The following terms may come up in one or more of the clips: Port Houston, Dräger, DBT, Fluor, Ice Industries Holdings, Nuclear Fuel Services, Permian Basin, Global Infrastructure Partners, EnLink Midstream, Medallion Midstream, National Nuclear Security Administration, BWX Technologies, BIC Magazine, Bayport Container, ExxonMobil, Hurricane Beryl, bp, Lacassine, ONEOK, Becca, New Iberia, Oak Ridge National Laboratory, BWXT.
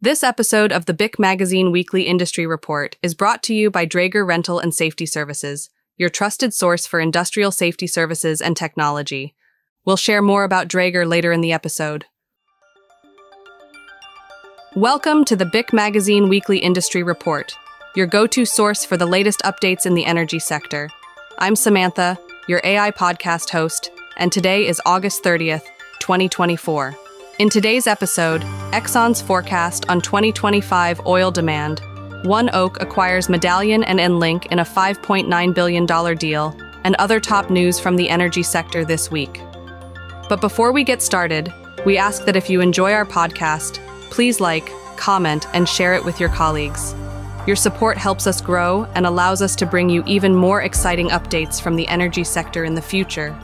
This episode of the BIC Magazine Weekly Industry Report is brought to you by Dräger Rental and Safety Services, your trusted source for industrial safety services and technology. We'll share more about Dräger later in the episode. Welcome to the BIC Magazine Weekly Industry Report, your go-to source for the latest updates in the energy sector. I'm Samantha, your AI podcast host, and today is August 30th, 2024. In today's episode, Exxon's forecast on 2025 oil demand, ONEOK acquires Medallion and EnLink in a $5.9 billion deal, and other top news from the energy sector this week. But before we get started, we ask that if you enjoy our podcast, please like, comment, and share it with your colleagues. Your support helps us grow and allows us to bring you even more exciting updates from the energy sector in the future.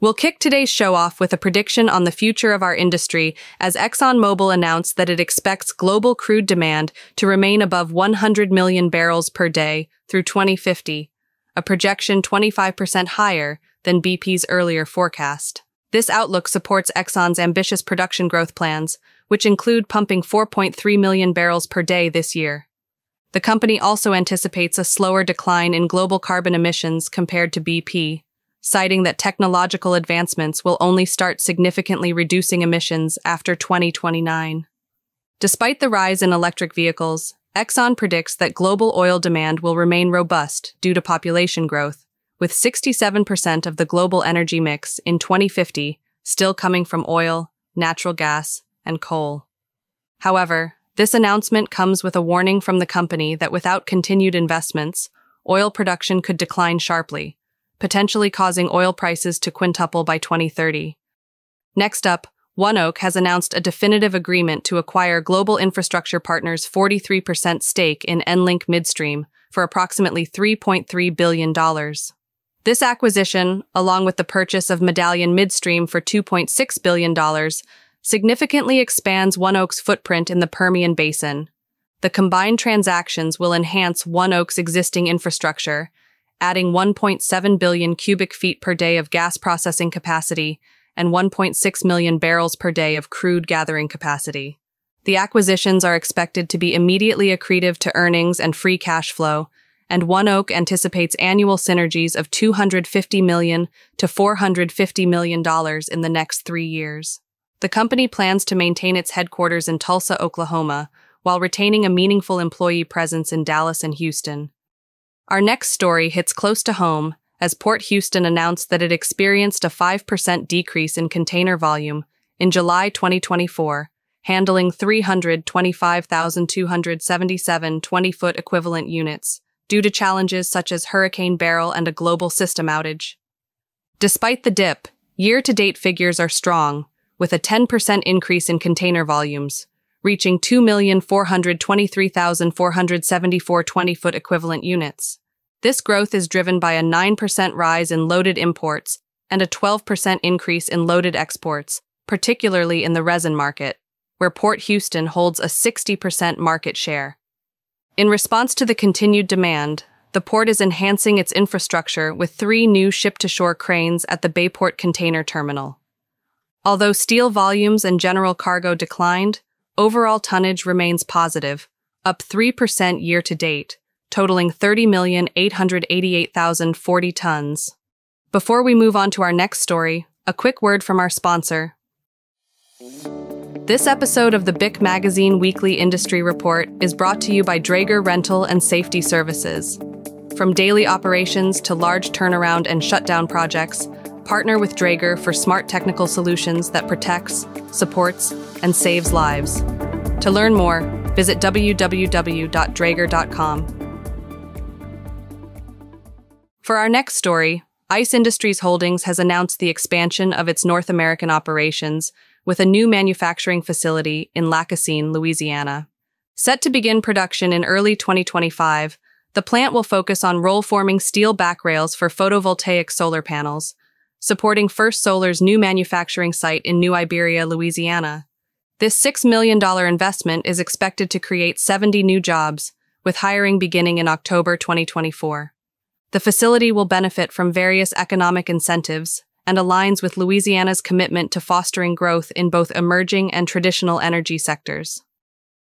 We'll kick today's show off with a prediction on the future of our industry as ExxonMobil announced that it expects global crude demand to remain above 100 million barrels per day through 2050, a projection 25% higher than BP's earlier forecast. This outlook supports Exxon's ambitious production growth plans, which include pumping 4.3 million barrels per day this year. The company also anticipates a slower decline in global carbon emissions compared to BP, citing that technological advancements will only start significantly reducing emissions after 2029. Despite the rise in electric vehicles, Exxon predicts that global oil demand will remain robust due to population growth, with 67% of the global energy mix in 2050 still coming from oil, natural gas, and coal. However, this announcement comes with a warning from the company that without continued investments, oil production could decline sharply, potentially causing oil prices to quintuple by 2030. Next up, ONEOK has announced a definitive agreement to acquire Global Infrastructure Partners' 43% stake in EnLink Midstream for approximately $3.3 billion. This acquisition, along with the purchase of Medallion Midstream for $2.6 billion, significantly expands ONEOK's footprint in the Permian Basin. The combined transactions will enhance ONEOK's existing infrastructure, adding 1.7 billion cubic feet per day of gas processing capacity and 1.6 million barrels per day of crude gathering capacity. The acquisitions are expected to be immediately accretive to earnings and free cash flow, and ONEOK anticipates annual synergies of $250 million to $450 million in the next 3 years. The company plans to maintain its headquarters in Tulsa, Oklahoma, while retaining a meaningful employee presence in Dallas and Houston. Our next story hits close to home, as Port Houston announced that it experienced a 5% decrease in container volume in July 2024, handling 325,277 20-foot equivalent units, due to challenges such as Hurricane Beryl and a global system outage. Despite the dip, year-to-date figures are strong, with a 10% increase in container volumes, reaching 2,423,474 20-foot equivalent units. This growth is driven by a 9% rise in loaded imports and a 12% increase in loaded exports, particularly in the resin market, where Port Houston holds a 60% market share. In response to the continued demand, the port is enhancing its infrastructure with 3 new ship-to-shore cranes at the Bayport Container terminal. Although steel volumes and general cargo declined, overall tonnage remains positive, up 3% year-to-date, totaling 30,888,040 tons. Before we move on to our next story, a quick word from our sponsor. This episode of the BIC Magazine Weekly Industry Report is brought to you by Dräger Rental and Safety Services. From daily operations to large turnaround and shutdown projects, partner with Dräger for smart technical solutions that protects, supports, and saves lives. To learn more, visit www.dräger.com. For our next story, Ice Industries Holdings has announced the expansion of its North American operations with a new manufacturing facility in Lacassine, Louisiana. Set to begin production in early 2025, the plant will focus on roll-forming steel back rails for photovoltaic solar panels, supporting First Solar's new manufacturing site in New Iberia, Louisiana. This $6 million investment is expected to create 70 new jobs, with hiring beginning in October 2024. The facility will benefit from various economic incentives, and aligns with Louisiana's commitment to fostering growth in both emerging and traditional energy sectors.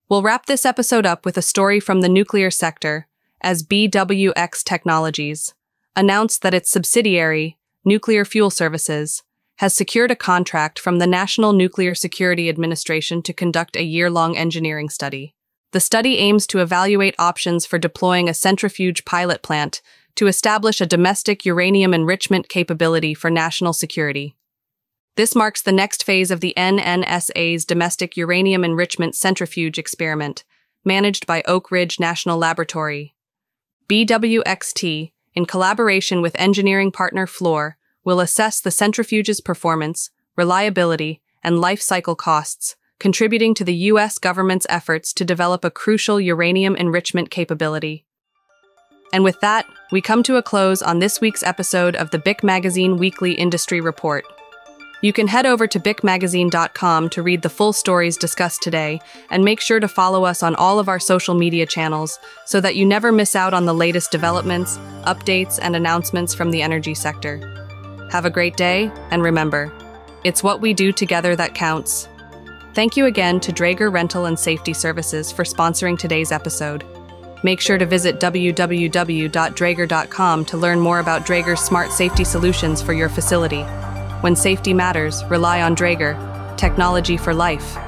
We'll wrap this episode up with a story from the nuclear sector, as BWX Technologies announced that its subsidiary, Nuclear Fuel Services, has secured a contract from the National Nuclear Security Administration to conduct a year-long engineering study. The study aims to evaluate options for deploying a centrifuge pilot plant to establish a domestic uranium enrichment capability for national security. This marks the next phase of the NNSA's domestic uranium enrichment centrifuge experiment, managed by Oak Ridge National Laboratory. BWXT, in collaboration with engineering partner Fluor, will assess the centrifuge's performance, reliability, and life cycle costs, contributing to the U.S. government's efforts to develop a crucial uranium enrichment capability. And with that, we come to a close on this week's episode of the BIC Magazine Weekly Industry Report. You can head over to bicmagazine.com to read the full stories discussed today, and make sure to follow us on all of our social media channels so that you never miss out on the latest developments, updates, and announcements from the energy sector. Have a great day, and remember, it's what we do together that counts. Thank you again to Dräger Rental and Safety Services for sponsoring today's episode. Make sure to visit www.dräger.com to learn more about Dräger's smart safety solutions for your facility. When safety matters, rely on Dräger, technology for life.